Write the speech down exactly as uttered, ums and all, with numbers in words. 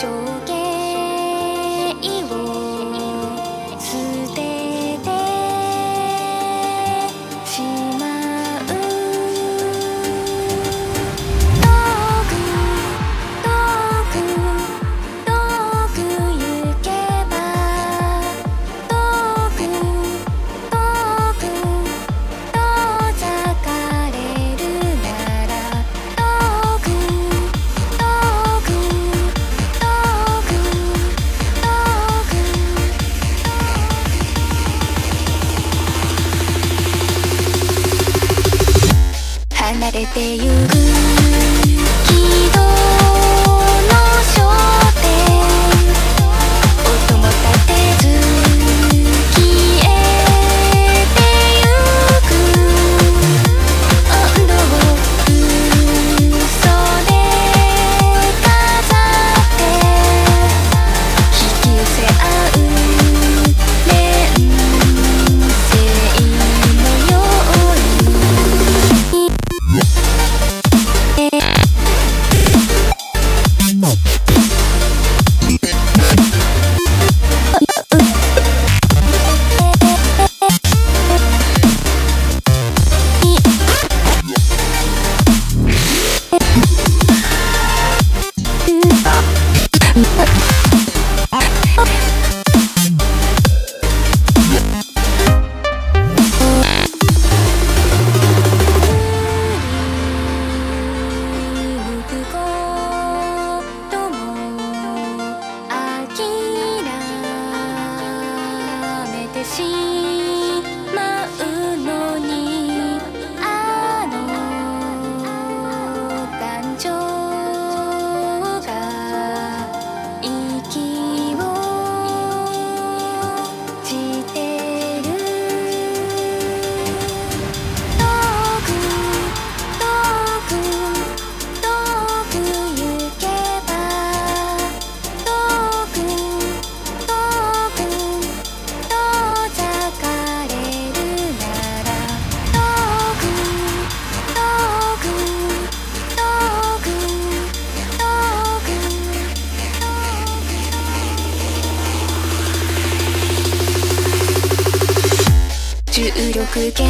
象形を捨ててしまう。遠く遠く遠く行けば遠く遠く遠ざかれるなら遠く遠く遠く遠く離れてゆくしまうのにあの感情が息をしてる。遠く遠く遠く行けば遠く遠く重力圏